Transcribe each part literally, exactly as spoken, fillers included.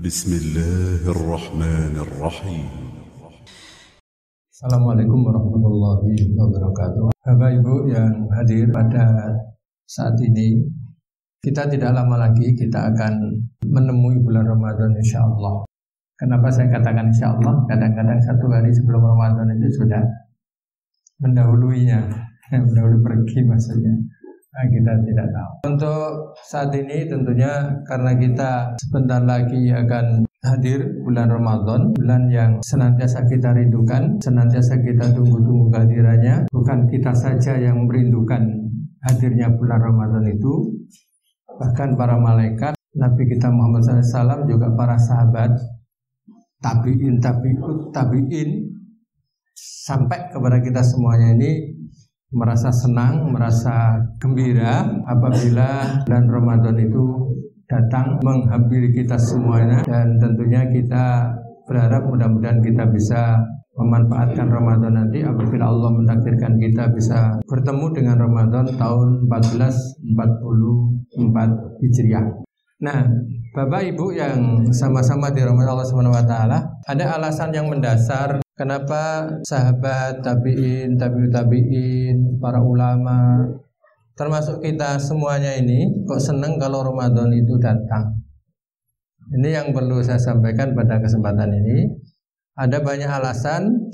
Bismillahirrahmanirrahim. Assalamualaikum warahmatullahi wabarakatuh. Bapak Ibu yang hadir pada saat ini, kita tidak lama lagi kita akan menemui bulan Ramadan insyaallah. Kenapa saya katakan insyaallah? Kadang-kadang satu hari sebelum Ramadan itu sudah mendahuluinya, mendahului pergi maksudnya. Nah, kita tidak tahu. Untuk saat ini tentunya karena kita sebentar lagi akan hadir bulan Ramadan, bulan yang senantiasa kita rindukan, senantiasa kita tunggu-tunggu kehadirannya. Bukan kita saja yang merindukan hadirnya bulan Ramadan itu, bahkan para malaikat, Nabi kita Muhammad shallallahu alaihi wasallam, juga para sahabat, tabi'in, tabi'ut, tabi'in, sampai kepada kita semuanya ini merasa senang, merasa gembira apabila bulan Ramadan itu datang menghampiri kita semuanya. Dan tentunya kita berharap mudah-mudahan kita bisa memanfaatkan Ramadan nanti apabila Allah mentakdirkan kita bisa bertemu dengan Ramadan tahun seribu empat ratus empat puluh empat Hijriah. Nah, Bapak Ibu yang sama-sama dirahmati Allah subhanahu wa taala, ada alasan yang mendasar kenapa sahabat, tabi'in, tabi'ut tabi'in, para ulama, termasuk kita semuanya ini kok seneng kalau Ramadan itu datang. Ini yang perlu saya sampaikan pada kesempatan ini. Ada banyak alasan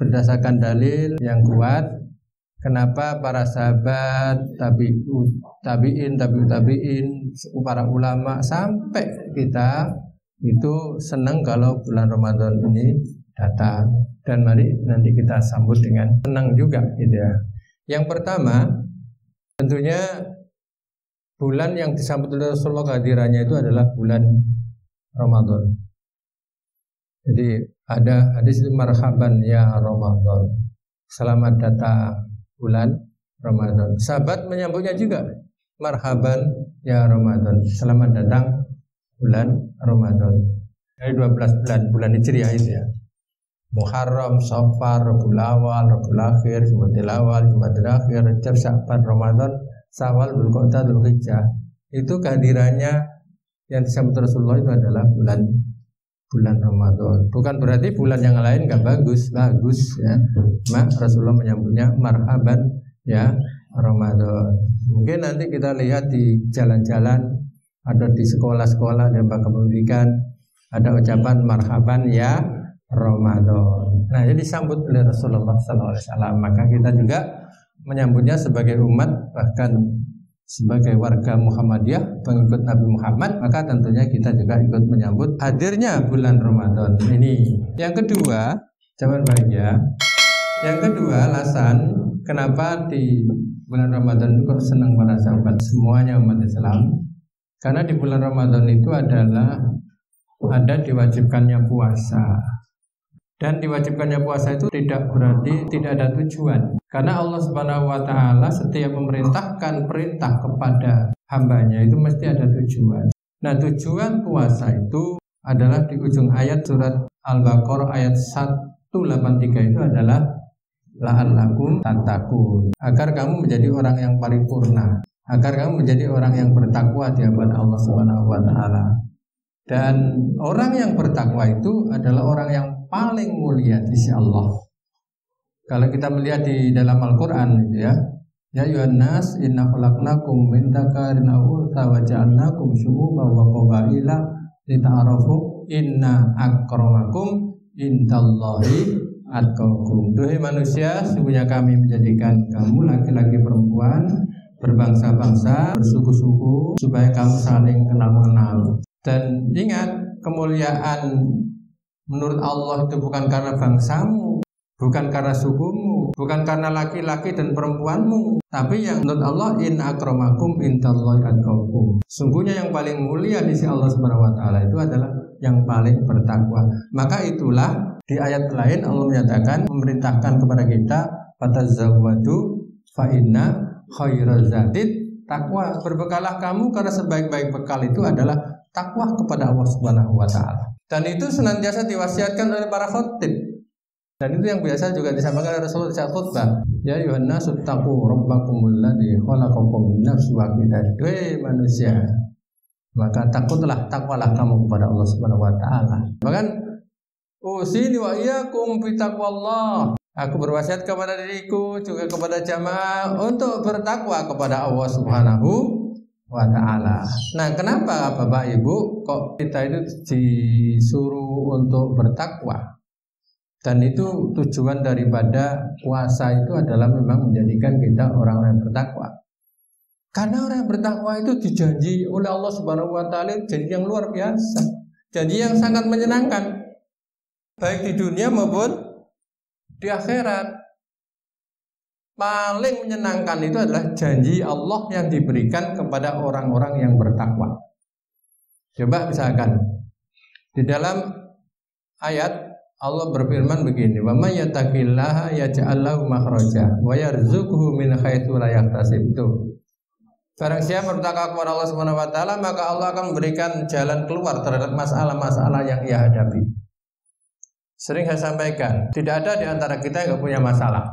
berdasarkan dalil yang kuat kenapa para sahabat, tabi'ut tabi'in, tabi'ut tabi'in, para ulama sampai kita itu seneng kalau bulan Ramadan ini datang. Dan mari nanti kita sambut dengan senang juga gitu ya. Yang pertama, tentunya bulan yang disambut oleh Rasulullah kehadirannya itu adalah bulan Ramadan. Jadi ada hadis itu, marhaban ya Ramadan, selamat datang bulan Ramadan. Sahabat menyambutnya juga, marhaban ya Ramadan, selamat datang bulan Ramadan. Dari dua belas bulan, bulan Hijriah itu ya, Muharram, Safar, Rabiul Awal, Rabiul Akhir, Jumadil Awal, Jumadil Akhir, Rajab, Sya'ban, Ramadan, Syawal, Dzulqa'dah, Dzulhijjah. Itu kehadirannya yang disambut Rasulullah itu adalah bulan bulan Ramadan. Bukan berarti bulan yang lain enggak bagus, bagus ya. Mak Rasulullah menyambutnya marhaban ya Ramadan. Mungkin nanti kita lihat di jalan-jalan atau di sekolah-sekolah dan lembaga pendidikan ada ucapan marhaban ya Ramadan. Nah, jadi disambut oleh Rasulullah Sallallahu Alaihi Wasallam. Maka kita juga menyambutnya sebagai umat, bahkan sebagai warga Muhammadiyah, pengikut Nabi Muhammad. Maka tentunya kita juga ikut menyambut hadirnya bulan Ramadan ini. Yang kedua, jawaban bahagia. Yang kedua, alasan kenapa di bulan Ramadan itu senang para sahabat semuanya umat Islam, karena di bulan Ramadan itu adalah ada diwajibkannya puasa. Dan diwajibkannya puasa itu tidak berarti tidak ada tujuan, karena Allah Subhanahu wa taala setiap memerintahkan perintah kepada hambanya itu mesti ada tujuan. Nah, tujuan puasa itu adalah di ujung ayat surat Al-Baqarah ayat seratus delapan puluh tiga itu adalah la'allakum tattaqun, agar kamu menjadi orang yang paripurna, agar kamu menjadi orang yang bertakwa di hadapan Allah Subhanahu wa taala. Dan orang yang bertakwa itu adalah orang yang paling mulia di sisi Allah. Kalau kita melihat di dalam Al-Quran gitu ya, ya ayuhan nas inna khalaqnakum min dzakarin wa untha wa ja'alnakum syu'uban wa qabaila lita'arafu inna akramakum indallahi atqakum. Duhai manusia, sesungguhnya kami menjadikan kamu laki-laki perempuan, berbangsa-bangsa, bersuku-suku, supaya kamu saling kenal-mengenal. Dan ingat, kemuliaan menurut Allah itu bukan karena bangsamu, bukan karena sukumu, bukan karena laki-laki dan perempuanmu, tapi yang menurut Allah in akramakum indallahi atqakum. Sungguhnya yang paling mulia di sisi Allah Subhanahu wa taala itu adalah yang paling bertakwa. Maka itulah di ayat lain Allah menyatakan memerintahkan kepada kita fatazawwadu fa inna khairaz zadid taqwa. Berbekalah kamu karena sebaik-baik bekal itu adalah takwa kepada Allah Subhanahu wa taala. Dan itu senantiasa diwasiatkan oleh para khotib. Dan itu yang biasa juga disampaikan oleh Rasulullah saat khutbah. Ya ayuhan nasu taqu rabbakumul ladzi khalaqakum min nafsin wahidah. Wahai manusia, Maka takutlah, takwalah kamu kepada Allah Subhanahu wa taala. Bahkan usini wa iyyakum fi taqwallah. Aku berwasiat kepada diriku juga kepada jamaah untuk bertakwa kepada Allah Subhanahu wa taala. Nah, kenapa Bapak Ibu kok kita itu disuruh untuk bertakwa? Dan itu tujuan daripada puasa itu adalah memang menjadikan kita orang-orang yang bertakwa. Karena orang yang bertakwa itu dijanji oleh Allah Subhanahu wa taala janji yang luar biasa, janji yang sangat menyenangkan baik di dunia maupun di akhirat. Paling menyenangkan itu adalah janji Allah yang diberikan kepada orang-orang yang bertakwa. Coba misalkan di dalam ayat Allah berfirman begini, "Wa may yattaqillaha yaj'al lahu makhraja wa yarzuqhu min haitsu la yahtasib." Barang siapa bertakwa kepada Allah Subhanahu wa taala, maka Allah akan memberikan jalan keluar terhadap masalah-masalah yang ia hadapi. Sering saya sampaikan, tidak ada di antara kita yang punya masalah.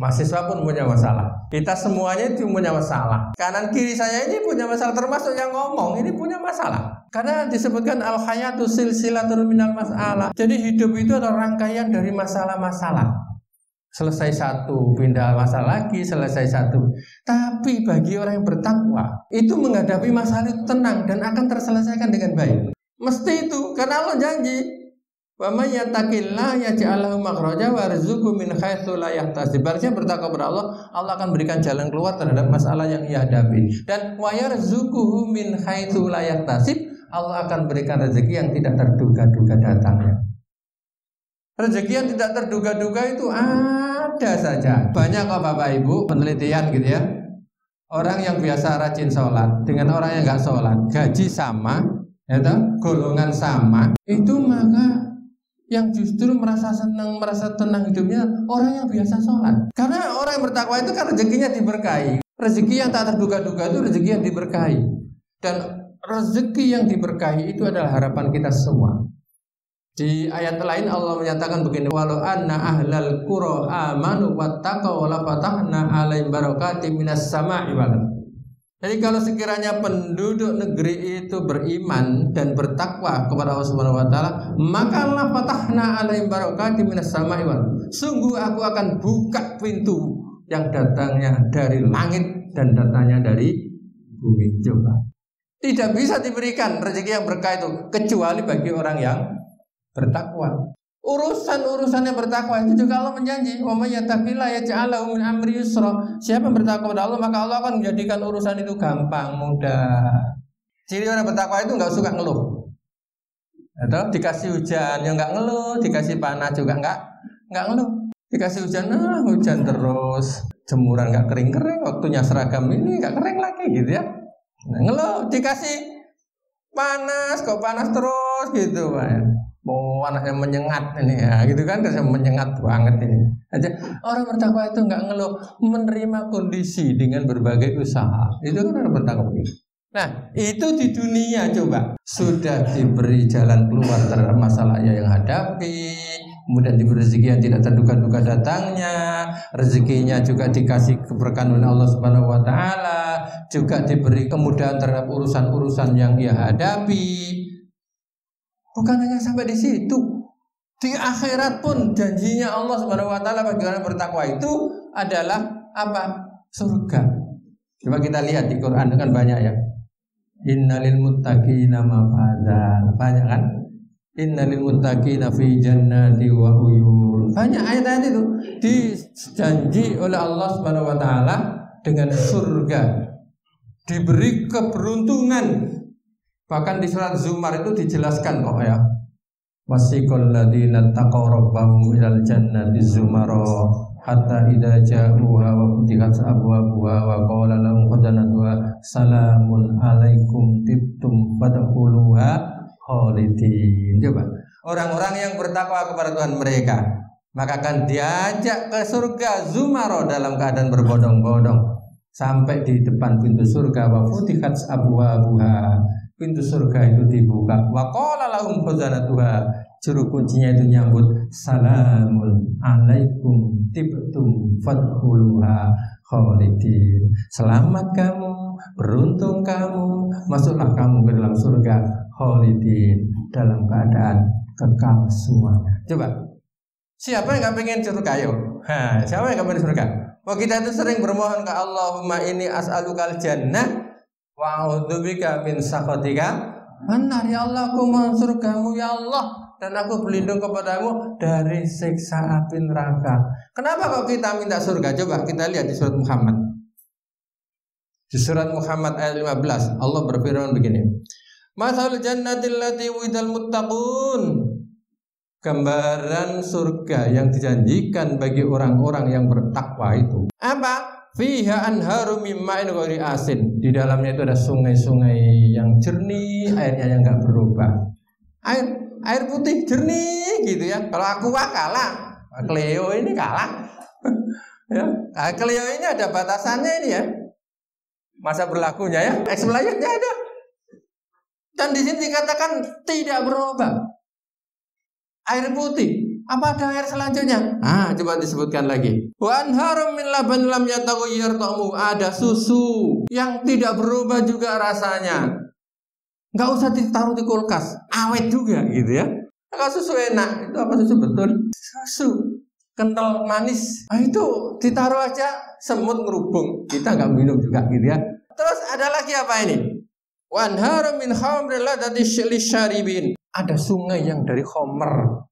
Mahasiswa pun punya masalah. Kita semuanya itu punya masalah. Kanan kiri saya ini punya masalah, termasuk yang ngomong ini punya masalah. Karena disebutkan al-hayatu silsilatun minal masalah. Jadi hidup itu adalah rangkaian dari masalah-masalah. Selesai satu, pindah masalah lagi, selesai satu. Tapi bagi orang yang bertakwa, itu menghadapi masalah itu tenang dan akan terselesaikan dengan baik. Mesti itu, karena Allah janji, "Wa may yattaqillaha yaj'al lahu makhraja wa yarzuqhu min haitsu la yahtasib." Barangsiapa bertakwa kepada Allah, Allah akan berikan jalan keluar terhadap masalah yang ia hadapi. Dan "wa yarzuqhu min haitsu la yahtasib," Allah akan berikan rezeki yang tidak terduga-duga datangnya. Rezeki yang tidak terduga-duga itu ada saja. Banyak kok Bapak Ibu penelitian gitu ya. Orang yang biasa rajin sholat dengan orang yang nggak sholat, gaji sama, ya toh, golongan sama. Itu maka yang justru merasa senang, merasa tenang hidupnya orang yang biasa sholat. Karena orang yang bertakwa itu kan rezekinya diberkahi. Rezeki yang tak terduga-duga itu rezeki yang diberkahi. Dan rezeki yang diberkahi itu adalah harapan kita semua. Di ayat lain Allah menyatakan begini, "Walau anna ahlal qura amanu wattaqau la fatahna 'alaihim barakatim minas sama'i wal ardh." Jadi kalau sekiranya penduduk negeri itu beriman dan bertakwa kepada Allah Subhanahu wa taala, maka la fatahna 'alaihim barakatim minas sama'i wal ardh. Sungguh aku akan buka pintu yang datangnya dari langit dan datangnya dari bumi. Coba. Tidak bisa diberikan rezeki yang berkah itu kecuali bagi orang yang bertakwa. Urusan-urusan yang bertakwa itu juga Allah menjanji, "Wa may yattaqillaha yaj'al lahu min amri yusra." Siapa bertakwa kepada Allah, maka Allah akan menjadikan urusan itu gampang, mudah. Ciri orang bertakwa itu nggak suka ngeluh. Atau dikasih hujan yang nggak ngeluh, dikasih panas juga nggak nggak ngeluh. Dikasih hujan, nah hujan terus, jemuran nggak kering-kering, waktunya seragam ini nggak kering lagi gitu ya. Nah, ngeluh, dikasih panas kok panas terus gitu, Pak. Oh, anaknya menyengat ini ya, gitu kan, terus menyengat banget ini. Aja orang bertakwa itu nggak ngeluh, menerima kondisi dengan berbagai usaha. Itu kan orang bertakwa. Nah, itu di dunia coba sudah diberi jalan keluar terhadap masalahnya yang hadapi, kemudian diberi rezeki yang tidak terduga-duga datangnya, rezekinya juga dikasih keberkahan oleh Allah Subhanahu wa taala, juga diberi kemudahan terhadap urusan-urusan yang ia hadapi. Bukan hanya sampai di situ, di akhirat pun janjinya Allah Subhanahu wa taala bagi orang bertakwa itu adalah apa? Surga. Coba kita lihat di Quran kan banyak ya. Innalil muttaqina mafazan. Banyak kan? Innalil muttaqina fi jannati wa uyun. Banyak ayat-ayat itu dijanji oleh Allah Subhanahu wa taala dengan surga. Diberi keberuntungan. Bahkan di surat Zumar itu dijelaskan kok ya. Wasiqal ladzina taqaw rabbahum ilal jannati zumara hatta idza ja'uha wa futihat abwabuha wa qala lahum khazanatuha salamun alaikum tibtum fadkhuluha khalidin. Coba orang-orang yang bertakwa kepada Tuhan mereka, maka akan diajak ke surga Zumar dalam keadaan berbondong-bondong sampai di depan pintu surga. Wa futihat abwabuha, pintu surga itu dibuka. Wa qala lahum khazanatuha, juru kuncinya itu nyambut, "Salamun alaikum tibtum fadkhuluha khalidin." Selamat kamu beruntung kamu, masuklah kamu ke dalam surga khalidin, dalam keadaan kekal semuanya. Coba, siapa yang gak pengen surga? Yo, ha, siapa yang gak pengen surga? Wah, kita itu sering bermohon ke Allahumma ini as'alukal jannah wa'udzubika min sakhatika. Benar ya Allah, aku mohon surgamu ya Allah, dan aku berlindung kepadamu dari siksa api neraka. Kenapa kok kita minta surga? Coba kita lihat di surat Muhammad. Di surat Muhammad ayat lima belas, Allah berfirman begini. Matsalul jannatil lati wu'idal muttaqun. Gambaran surga yang dijanjikan bagi orang-orang yang bertakwa itu. Apa? Fiha anharu mim ma'in ghairi asin. Di dalamnya itu ada sungai-sungai yang jernih, airnya yang enggak berubah. Air Air putih jernih gitu ya. Kalau aku wah kalah, Cleo ini kalah. Ya, nah, Cleo ini ada batasannya ini ya. Masa berlakunya ya, expirednya ada. Dan di sini dikatakan tidak berubah. Air putih. Apa ada air selanjutnya? Ah, coba disebutkan lagi. Wa anharum min laban lam yataghayyar ta'muhu. Ada susu yang tidak berubah juga rasanya. Nggak usah ditaruh di kulkas, awet juga gitu ya. Kalau susu enak, itu apa susu betul? Susu kental manis, nah, itu ditaruh aja semut ngerubung, kita nggak minum juga gitu ya. Terus ada lagi apa ini? Wanharum min khamrin ladati lisyaribin. Ada sungai yang dari khamr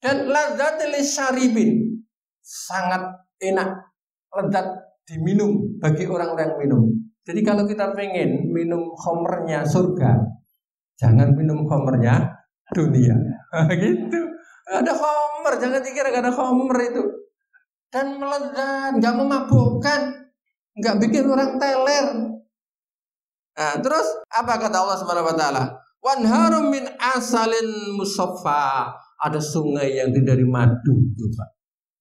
dan ladati lisyaribin, sangat enak, lezat diminum bagi orang-orang yang minum. Jadi kalau kita pengen minum khamrnya surga, jangan minum khamrnya dunia. Gitu. Ada khamr, jangan dikira gak ada khamr itu. Dan meledak, gak memabukkan, gak bikin orang teler. Nah, terus apa kata Allah Subhanahu wa taala? Wanharum min asalin musaffa. Ada sungai yang dari madu. Coba.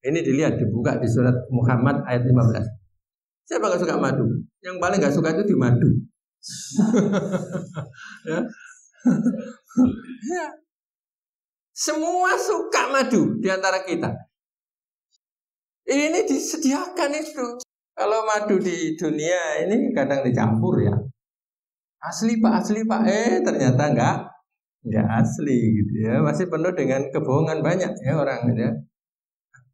Ini dilihat dibuka di surat Muhammad ayat lima belas. Siapa gak suka madu? Yang paling gak suka itu di madu. Ya. Ya. Semua suka madu di antara kita. Ini disediakan itu. Kalau madu di dunia ini kadang dicampur ya. Asli pak, asli pak. Eh ternyata enggak. Enggak asli gitu ya. Masih penuh dengan kebohongan banyak ya orang ya.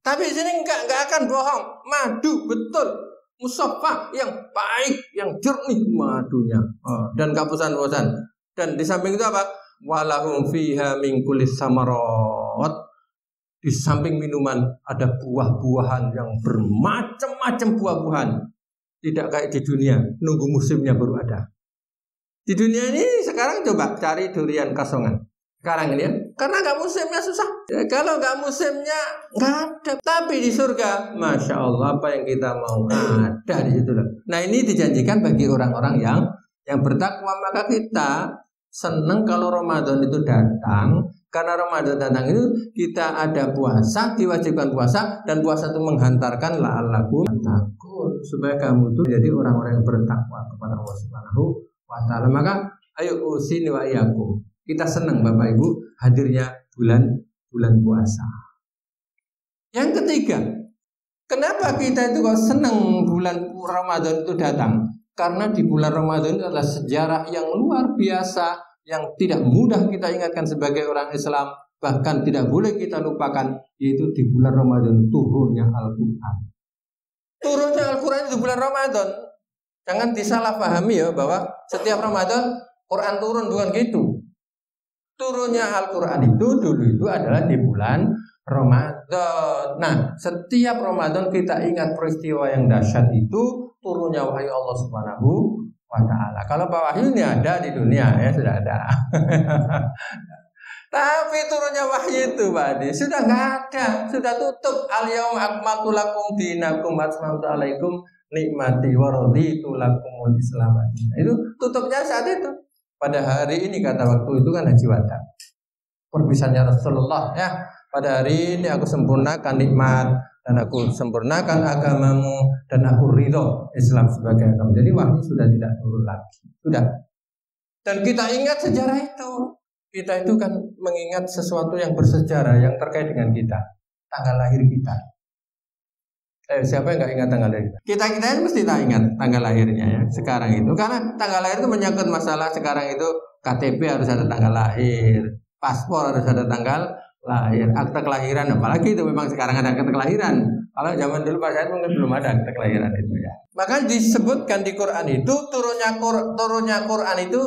Tapi di sini enggak, enggak akan bohong. Madu betul. Musafah yang baik, yang jernih madunya, oh, dan gak bosan-bosan. Dan di samping itu apa? Walahum fiha min kulli samarot. Di samping minuman ada buah-buahan yang bermacam-macam buah-buahan. Tidak kayak di dunia, nunggu musimnya baru ada. Di dunia ini sekarang coba cari durian Kasongan. Sekarang ini ya, karena gak musimnya susah. Ya, kalau gak musimnya gak ada. Tapi di surga, masya Allah, apa yang kita mau ada di situ. Nah ini dijanjikan bagi orang-orang yang yang bertakwa. Maka kita senang kalau Ramadan itu datang, karena Ramadan datang itu kita ada puasa, diwajibkan puasa, dan puasa itu menghantarkan la'allakum tattaqun, supaya kamu itu jadi orang-orang yang bertakwa kepada Allah Subhanahu wa taala. Maka ayo usini wa iyyakum. Kita senang Bapak Ibu hadirnya bulan bulan puasa. Yang ketiga, kenapa kita itu kok senang bulan Ramadan itu datang? Karena di bulan Ramadan itu adalah sejarah yang luar biasa, yang tidak mudah kita ingatkan sebagai orang Islam, bahkan tidak boleh kita lupakan, yaitu di bulan Ramadan turunnya Al-Quran. Turunnya Al-Quran itu bulan Ramadan. Jangan disalahpahami ya, bahwa setiap Ramadan Quran turun, bukan gitu. Turunnya Al-Quran itu dulu itu adalah di bulan Ramadan. Nah, setiap Ramadan kita ingat peristiwa yang dahsyat itu turunnya wahyu Allah Subhanahu wa taala. Kalau wahyu ini ada di dunia ya, sudah ada. Tapi turunnya wahyu itu, Pak, sudah enggak ada, sudah tutup. Al-yauma akmaltu lakum dinakum wa atmamtu alaikum nikmati wa raditu lakumul Islam. Itu tutupnya saat itu. Pada hari ini kata waktu itu kan haji wada. Perpisahannya Rasulullah ya. Pada hari ini aku sempurnakan nikmat, dan aku sempurnakan agamamu, dan aku ridho Islam sebagai agama. Jadi wahyu sudah tidak turun lagi. Sudah. Dan kita ingat sejarah itu. Kita itu kan mengingat sesuatu yang bersejarah yang terkait dengan kita. Tanggal lahir kita. Eh, siapa yang nggak ingat tanggal lahir? Kita-kita ini mesti tak ingat tanggal lahirnya ya. Sekarang itu karena tanggal lahir itu menyangkut masalah sekarang itu K T P harus ada tanggal lahir, paspor harus ada tanggal lahir, akta kelahiran, apalagi itu memang sekarang ada akta kelahiran. Kalau zaman dulu Pak Said mungkin belum ada akta kelahiran itu ya. Maka disebutkan di Quran itu turunnya Quran, turunnya Quran itu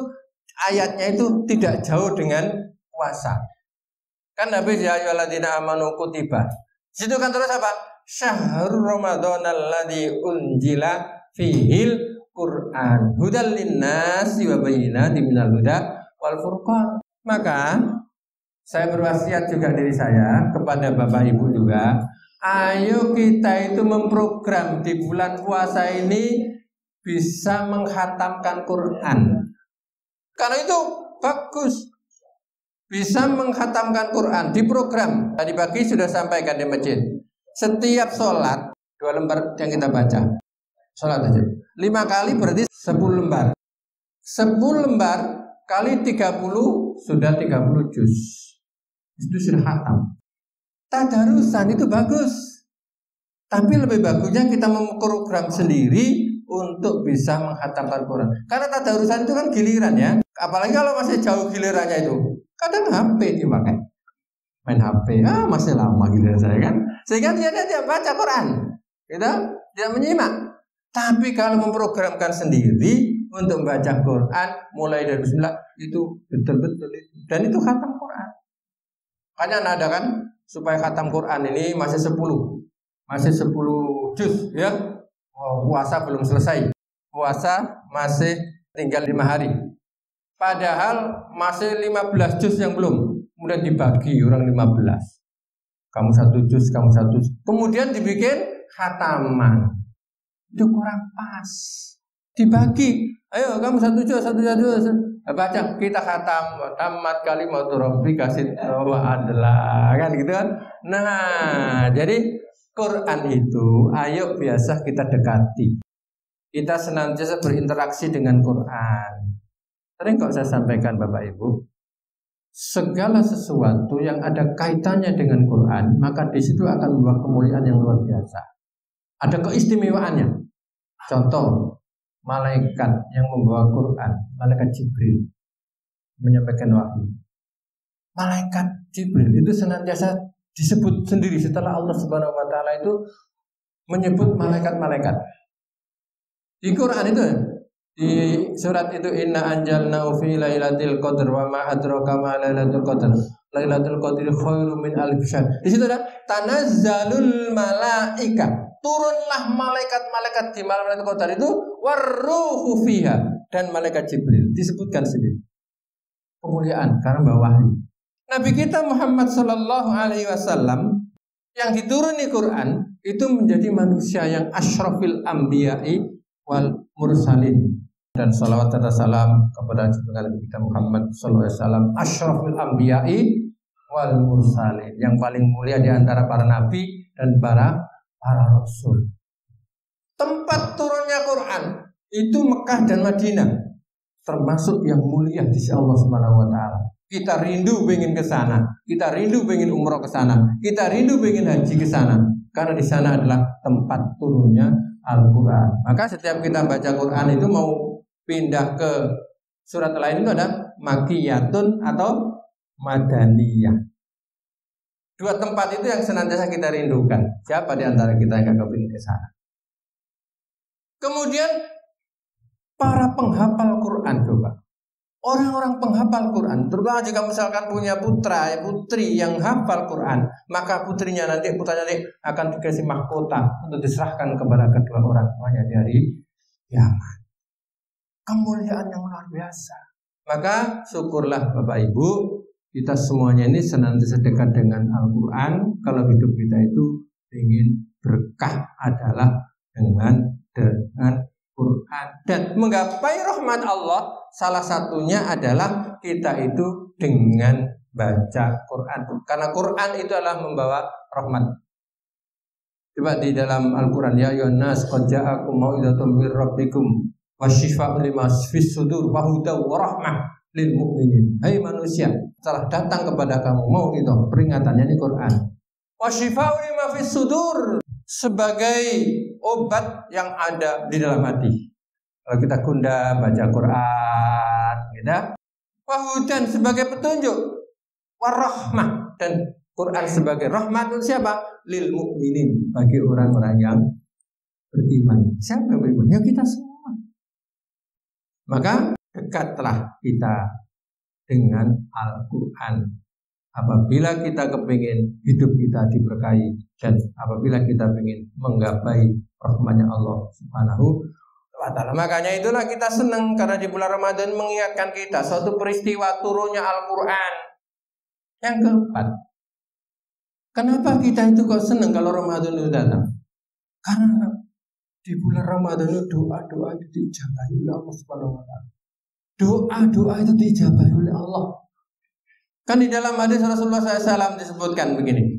ayatnya itu tidak jauh dengan puasa. Kan Nabi ya ayyuhalladzina amanu kutiba. Situ kan terus apa? Syahrul Ramadhanalladzi unzila fihil Quran hudal linnasi wa bayyinatin minal huda wal furqan. Maka saya berwasiat juga diri saya kepada Bapak Ibu juga, ayo kita itu memprogram di bulan puasa ini bisa menghatamkan Quran. Karena itu bagus, bisa menghatamkan Quran di program. Tadi pagi sudah sampaikan di masjid. Setiap sholat dua lembar yang kita baca, sholat aja lima kali berarti sepuluh lembar, sepuluh lembar kali tiga puluh sudah tiga puluh juz. Itu sudah khatam. Tadarusan itu bagus, tapi lebih bagusnya kita memprogram sendiri untuk bisa menghatamkan Quran. Karena tadarusan itu kan giliran ya. Apalagi kalau masih jauh gilirannya itu, kadang H P dipakai, main H P, ah masih lama giliran saya kan. Sehingga dia tidak baca Quran, kita tidak menyimak. Tapi kalau memprogramkan sendiri untuk membaca Quran, mulai dari Bismillah itu betul-betul itu. Dan itu khatam Quran. Makanya ada kan supaya khatam Quran ini masih sepuluh, masih sepuluh juz ya. Oh, puasa belum selesai, puasa masih tinggal lima hari. Padahal masih lima belas juz yang belum. Kemudian dibagi orang lima belas, kamu satu juz, kamu satu juz. Kemudian dibikin khataman. Itu kurang pas. Dibagi, ayo kamu satu juz, satu juz. Baca kita khatam tamat kalimat rabbi kasih wa adalah kan gitu kan. Nah, jadi Quran itu ayo biasa kita dekati. Kita senantiasa berinteraksi dengan Quran. Sering kok saya sampaikan Bapak Ibu, segala sesuatu yang ada kaitannya dengan Quran, maka di situ akan membawa kemuliaan yang luar biasa. Ada keistimewaannya. Contoh malaikat yang membawa Quran, malaikat Jibril menyampaikan wahyu. Malaikat Jibril itu senantiasa disebut sendiri setelah Allah Subhanahu wa taala itu menyebut malaikat-malaikat. Di Quran itu di surat itu inna anjalnahu fi lailatul qadr wa ma adraka ma lailatul qadr. Lailatul qadri khairum min alf syahr. Di situ ada tanazzalul malaikat. Turunlah malaikat-malaikat di malam Lailatul Qadar itu waruhu fiha dan malaikat Jibril disebutkan sendiri. Kemuliaan karena bawahnya Nabi kita Muhammad Sallallahu Alaihi Wasallam yang dituruni Quran itu menjadi manusia yang asyrafil anbiya'i wal mursalin dan salawat dan salam kepada Nabi kita Muhammad Sallallahu Alaihi Wasallam asyrafil anbiya'i wal mursalin yang paling mulia di antara para nabi dan para para Rasul. Tempat turunnya Quran itu Mekah dan Madinah, termasuk yang mulia di sisi Allah Subhanahu wa taala. Kita rindu pengen ke sana, kita rindu pengen umroh ke sana, kita rindu pengen haji ke sana, karena di sana adalah tempat turunnya Al-Quran. Maka setiap kita baca Quran itu mau pindah ke surat lain itu ada Makkiyatun atau Madaniyah. Dua tempat itu yang senantiasa kita rindukan. Siapa di antara kita yang akan kepingin ke sana? Kemudian para penghafal Quran coba. Orang-orang penghafal Quran, terutama jika misalkan punya putra, ya putri yang hafal Quran, maka putrinya nanti putranya nanti akan dikasih mahkota untuk diserahkan kepada kedua orang tuanya di hari kiamat. Kemuliaan yang luar biasa. Maka syukurlah Bapak Ibu, kita semuanya ini senantiasa dekat dengan Al-Quran. Kalau hidup kita itu ingin berkah adalah dengan dengan Quran. Dan menggapai rahmat Allah salah satunya adalah kita itu dengan baca Quran. Karena Quran itu adalah membawa rahmat. Coba di dalam Al-Quran ya ayyuhannas qad ja'akum mau'izatum mir rabbikum wasyifaa'u lima fis sudur wa hudaw wa rahmah lil mu'minin. Hai manusia, telah datang kepada kamu mau itu peringatannya di Quran. Wa syifa'u lima fis sudur. sebagai obat yang ada di dalam hati. Kalau kita kundam, baca Quran, gitu. Wahudan sebagai petunjuk, warahmah, dan Quran sebagai rahmat untuk siapa? Lil mu'minin, bagi orang-orang yang beriman. Siapa yang beriman? Ya kita semua. Maka dekatlah kita dengan Al-Quran apabila kita kepingin hidup kita diberkahi, dan apabila kita ingin menggapai rahmatnya Allah Subhanahu wa Ta'ala. Makanya itulah kita senang karena di bulan Ramadan mengingatkan kita suatu peristiwa turunnya Al-Quran. Yang keempat, kenapa kita itu kok senang kalau Ramadan itu datang? Karena di bulan Ramadan itu doa-doa itu diijabahi oleh Allah Subhanahu wa Ta'ala. Doa-doa itu diijabahi oleh Allah. Kan di dalam hadis Rasulullah shallallahu alaihi wasallam disebutkan begini,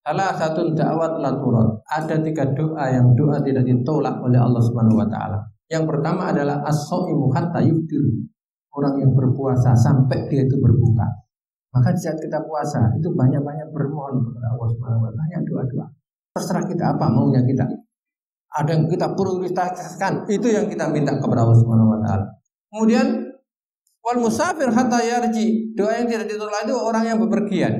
salah satu dakwat laturat, ada tiga doa yang doa tidak ditolak oleh Allah Subhanahu wa Ta'ala. Yang pertama adalah as-shaimu hatta yuftir, orang yang berpuasa sampai dia itu berbuka. Maka saat kita puasa itu banyak-banyak bermohon kepada Allah Subhanahu wa Ta'ala, doa-doa. Terserah kita apa maunya kita. Ada yang kita prioritaskan, itu yang kita minta kepada Allah Subhanahu wa Ta'ala. Kemudian wal musafir hatta yarji, doa yang tidak ditolak itu orang yang bepergian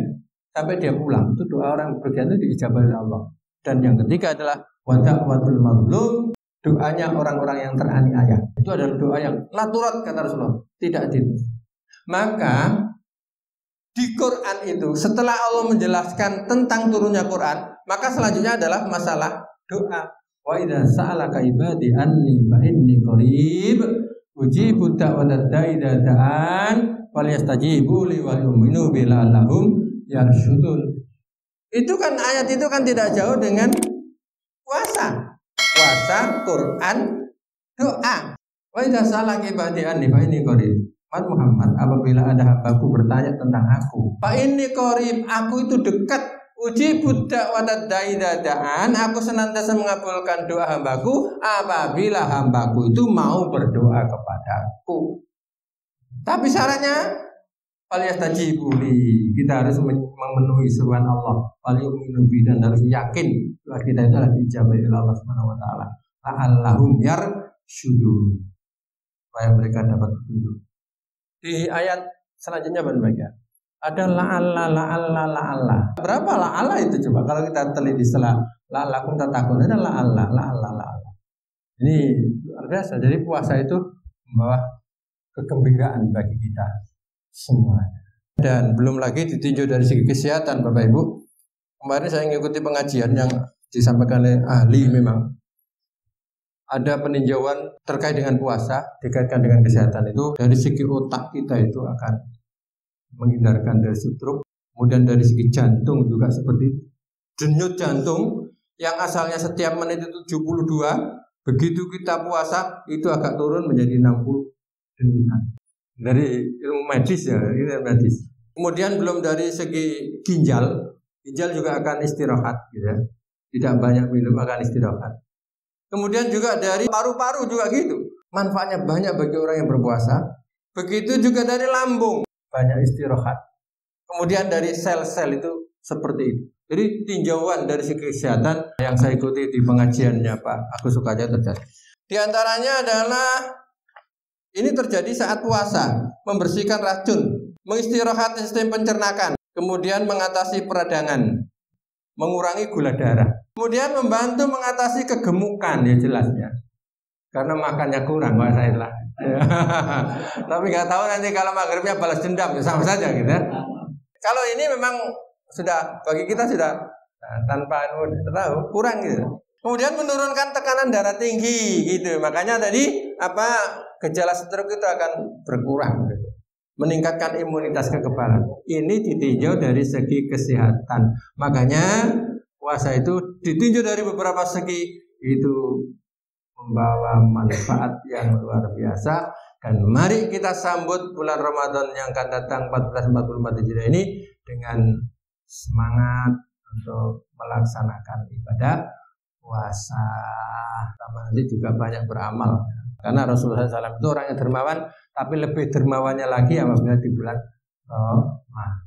sampai dia pulang. Itu doa orang yang bepergian itu diijabah oleh Allah. Dan yang ketiga adalah wa da'watul mazlum, doanya orang-orang yang teraniaya. Itu adalah doa yang naturat kata Rasulullah, tidak ditolak. Maka di Quran itu setelah Allah menjelaskan tentang turunnya Quran, maka selanjutnya adalah masalah doa. Wa idza sa'alaka ibadi anni fa inni qarib ujibu da'watad da'ida da'an wal yastajibu li wal yu'minu bilallahum yarsyudun. Itu kan ayat itu kan tidak jauh dengan puasa. Puasa, Quran, doa. Wa idza salaka ibadi anni fa inni qarib. Muhammad, apabila ada hambaku bertanya tentang aku, fa inni qarib, aku itu dekat. Ujibu da'watad da'ida da'an, aku senantiasa mengabulkan doa hambaku apabila hambaku itu mau berdoa kepadaku. Tapi syaratnya falyastajibu li, kita harus memenuhi seruan Allah, falyu'minu bihi, dan harus yakin bahwa kita itu adalah dijawab oleh Allah Subhanahu wa Ta'ala. Allahumma yarsyudun, supaya mereka dapat petunjuk. Di ayat selanjutnya berbagai ada la'alla, la'alla, la'alla. Berapa la'alla itu coba? Kalau kita teliti setelah la'alla, kita takut. Ada la'alla, la'alla, la'alla. Ini luar biasa. Jadi puasa itu membawa kegembiraan bagi kita semua. Dan belum lagi ditinjau dari segi kesehatan, Bapak Ibu. Kemarin saya mengikuti pengajian yang disampaikan oleh ahli memang. Ada peninjauan terkait dengan puasa, dikaitkan dengan kesehatan itu. Dari segi otak kita itu akan menghindarkan dari stroke, kemudian dari segi jantung juga seperti itu. Denyut jantung yang asalnya setiap menit itu tujuh puluh dua, begitu kita puasa itu agak turun menjadi enam puluh denyutan. Dari ilmu medis ya, ilmu medis. Kemudian belum dari segi ginjal, ginjal juga akan istirahat, gitu ya. Tidak banyak minum akan istirahat. Kemudian juga dari paru-paru juga gitu. Manfaatnya banyak bagi orang yang berpuasa. Begitu juga dari lambung, banyak istirahat. Kemudian dari sel-sel itu seperti itu. Jadi tinjauan dari segi kesehatan yang saya ikuti di pengajiannya Pak Agus Sukajaya terjadi. Di antaranya adalah ini terjadi saat puasa, membersihkan racun, mengistirahat sistem pencernakan, kemudian mengatasi peradangan, mengurangi gula darah, kemudian membantu mengatasi kegemukan ya jelasnya. Karena makannya kurang, Pak saya lah. Tapi nggak tahu nanti kalau maghribnya balas dendam ya sama saja gitu. Kalau ini memang sudah bagi kita sudah nah, tanpa tahu kurang gitu. Kemudian menurunkan tekanan darah tinggi gitu. Makanya tadi apa gejala stroke itu akan berkurang gitu. Meningkatkan imunitas kekebalan. Ini ditinjau dari segi kesehatan. Makanya puasa itu ditinjau dari beberapa segi itu membawa manfaat yang luar biasa. Dan mari kita sambut bulan Ramadan yang akan datang seribu empat ratus empat puluh empat Hijriah ini dengan semangat untuk melaksanakan ibadah puasa. Sama nanti juga banyak beramal, karena Rasulullah shallallahu alaihi wasallam itu orang yang dermawan, tapi lebih dermawannya lagi apabila di bulan Ramadan.